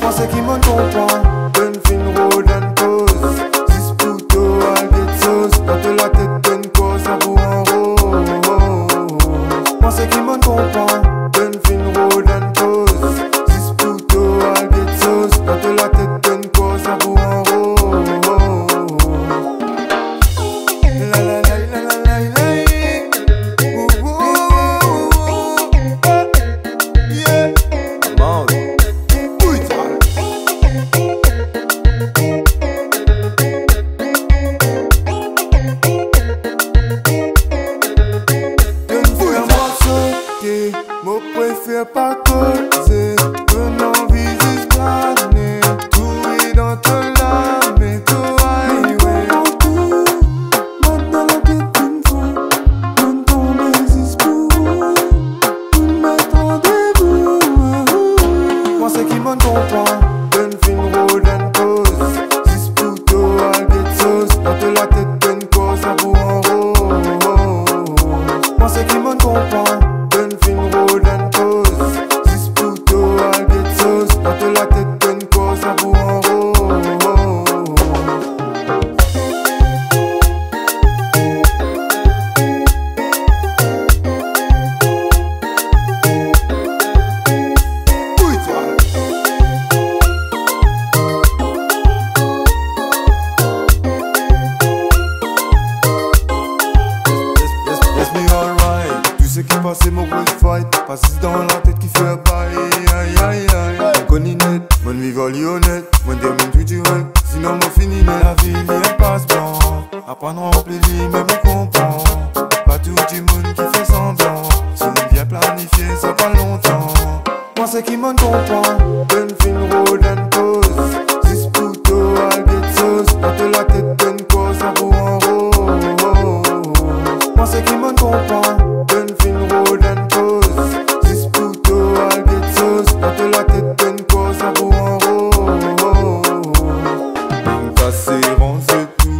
Pensez qu'il me comprend, donne fin roule donne cause. 6 pouteaux à des sauces, dans la tête donne cause, ça vous en rose. Pensez qu'il me comprend, donne fin roule donne cause. 6 pouteaux à des sauces, dans la tête donne cause, ça vous en rose. La la la la la la la. Ouh ouh ouh. Yeah. Come on. Mon préfère pas causer, mon envie juste planer. Tout est dans ton âme et toi highway. Maintenant la tête d'une fois, donne ton désir pour mettre en début. Pensez qu'il me comprend, donne fin roule donne cause. 6 pouteaux à des sauces, dans la tête donne cause, ça vous en rose. Pensez qu'il me comprend. C'est mon bruit fight, passes dans la tête qui fait bail. Aïe aïe aïe. Mon connaît net, mon vivant honnête, mon termine tout direct, sinon mon finit net. La vie n'est pas blanc, à prendre en plaisir, mais me comprend. Pas tout du monde qui fait semblant, si on bien planifié, ça pas longtemps. Moi c'est qui m'en comprend, donne fin roule donne cause. 6 pouteaux à des sauces, dans la tête donne cause, ça vous en rose. Moi c'est qui m'en comprend. C'est bon, c'est tout.